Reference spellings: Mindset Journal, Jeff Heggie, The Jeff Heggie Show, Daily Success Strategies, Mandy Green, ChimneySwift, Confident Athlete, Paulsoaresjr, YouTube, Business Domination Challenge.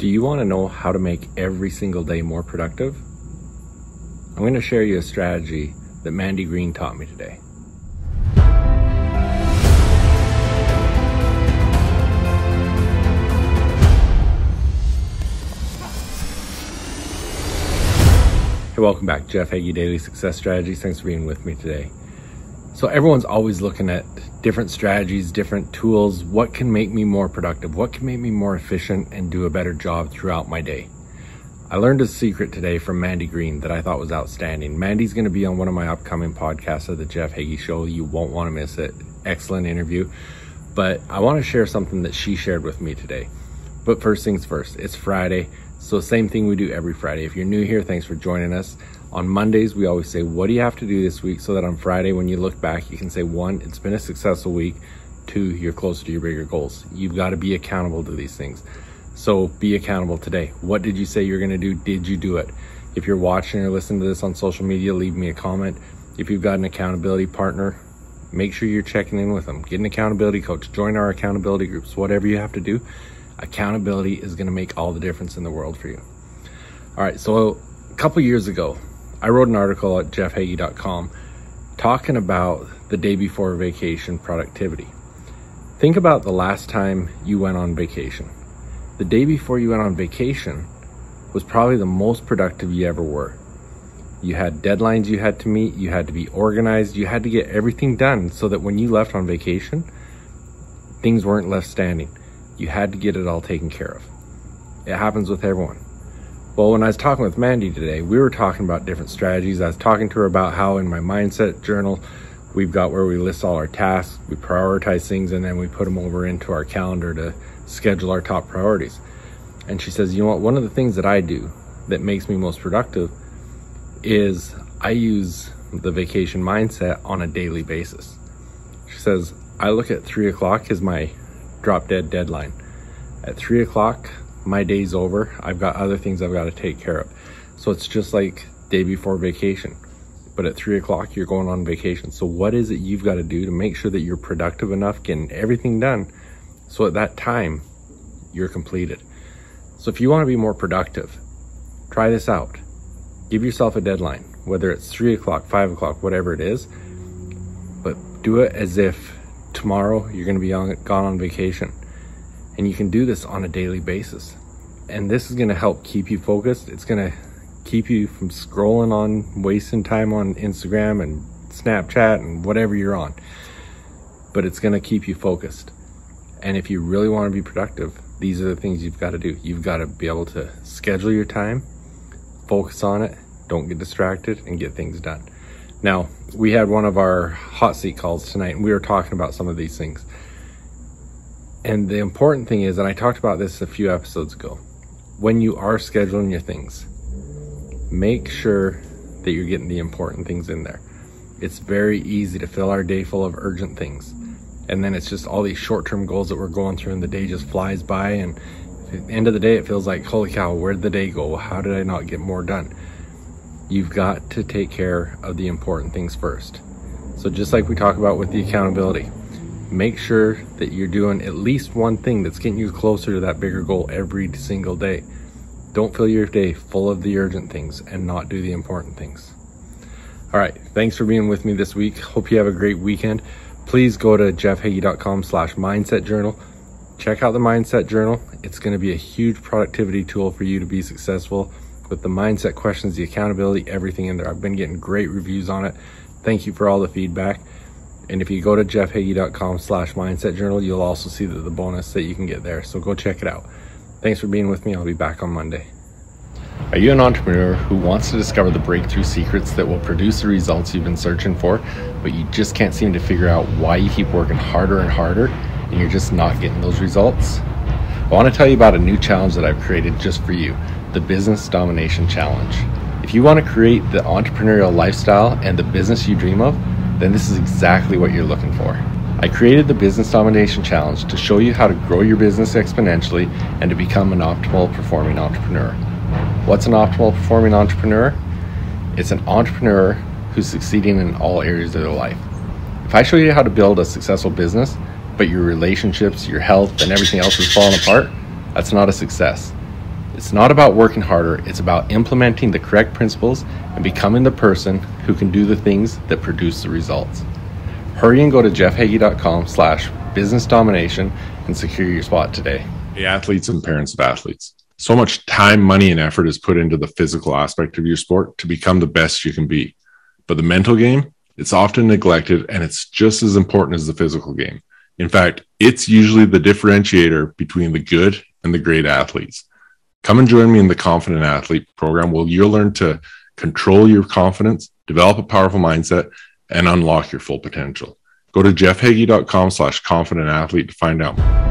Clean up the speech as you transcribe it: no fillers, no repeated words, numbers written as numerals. Do you want to know how to make every single day more productive? I'm going to share you a strategy that Mandy Green taught me today. Hey, welcome back. Jeff Heggie, Daily Success Strategies. Thanks for being with me today. So everyone's always looking at different strategies, different tools. What can make me more productive? What can make me more efficient and do a better job throughout my day? I learned a secret today from Mandy Green that I thought was outstanding. Mandy's going to be on one of my upcoming podcasts of The Jeff Heggie Show. You won't want to miss it. Excellent interview. But I want to share something that she shared with me today. But first things first, it's Friday. So same thing we do every Friday. If you're new here, thanks for joining us. On Mondays, we always say, what do you have to do this week so that on Friday, when you look back, you can say, one, it's been a successful week. Two, you're closer to your bigger goals. You've got to be accountable to these things. So be accountable today. What did you say you're going to do? Did you do it? If you're watching or listening to this on social media, leave me a comment. If you've got an accountability partner, make sure you're checking in with them. Get an accountability coach. Join our accountability groups. Whatever you have to do, accountability is going to make all the difference in the world for you. All right, so a couple years ago, I wrote an article at jeffheggie.com talking about the day before vacation productivity. Think about the last time you went on vacation. The day before you went on vacation was probably the most productive you ever were. You had deadlines you had to meet, you had to be organized, you had to get everything done so that when you left on vacation, things weren't left standing. You had to get it all taken care of. It happens with everyone. Well, when I was talking with Mandy today, we were talking about different strategies. I was talking to her about how in my Mindset Journal, we've got where we list all our tasks, we prioritize things, and then we put them over into our calendar to schedule our top priorities. And she says, you know what, one of the things that I do that makes me most productive is I use the vacation mindset on a daily basis. She says, I look at 3 o'clock as my drop dead deadline. At 3 o'clock, my day's over. I've got other things I've got to take care of. So it's just like day before vacation, but at 3 o'clock you're going on vacation. So what is it you've got to do to make sure that you're productive enough, getting everything done, so at that time you're completed? So if you want to be more productive, try this out. Give yourself a deadline, whether it's 3 o'clock, 5 o'clock, whatever it is, but do it as if tomorrow you're going to be gone on vacation. And you can do this on a daily basis. And this is going to help keep you focused. It's going to keep you from scrolling on, wasting time on Instagram and Snapchat and whatever you're on. But it's going to keep you focused. And if you really want to be productive, these are the things you've got to do. You've got to be able to schedule your time, focus on it, don't get distracted, and get things done. Now, we had one of our hot seat calls tonight, and we were talking about some of these things. And the important thing is, and I talked about this a few episodes ago, when you are scheduling your things, make sure that you're getting the important things in there. It's very easy to fill our day full of urgent things. And then it's just all these short-term goals that we're going through, and the day just flies by. And at the end of the day, it feels like, holy cow, where'd the day go? How did I not get more done? You've got to take care of the important things first. So just like we talk about with the accountability, make sure that you're doing at least one thing that's getting you closer to that bigger goal every single day. Don't fill your day full of the urgent things and not do the important things. All right, thanks for being with me this week. Hope you have a great weekend. Please go to jeffheggie.com/mindset journal. Check out the Mindset Journal. It's going to be a huge productivity tool for you to be successful with the mindset questions, the accountability, everything in there. I've been getting great reviews on it. Thank you for all the feedback. And if you go to jeffheggie.com/mindset journal, you'll also see the bonus that you can get there. So go check it out. Thanks for being with me. I'll be back on Monday. Are you an entrepreneur who wants to discover the breakthrough secrets that will produce the results you've been searching for, but you just can't seem to figure out why you keep working harder and harder and you're just not getting those results? I want to tell you about a new challenge that I've created just for you, the Business Domination Challenge. If you want to create the entrepreneurial lifestyle and the business you dream of, then this is exactly what you're looking for. I created the Business Domination Challenge to show you how to grow your business exponentially and to become an optimal performing entrepreneur. What's an optimal performing entrepreneur? It's an entrepreneur who's succeeding in all areas of their life. If I show you how to build a successful business, but your relationships, your health, and everything else is falling apart, that's not a success. It's not about working harder, it's about implementing the correct principles and becoming the person who can do the things that produce the results. Hurry and go to jeffheggie.com/businessdomination and secure your spot today. Hey, athletes and parents of athletes. So much time, money, and effort is put into the physical aspect of your sport to become the best you can be. But the mental game, it's often neglected, and it's just as important as the physical game. In fact, it's usually the differentiator between the good and the great athletes. Come and join me in the Confident Athlete program, where you'll learn to control your confidence, develop a powerful mindset, and unlock your full potential. Go to jeffheggie.com/confidentathlete to find out more.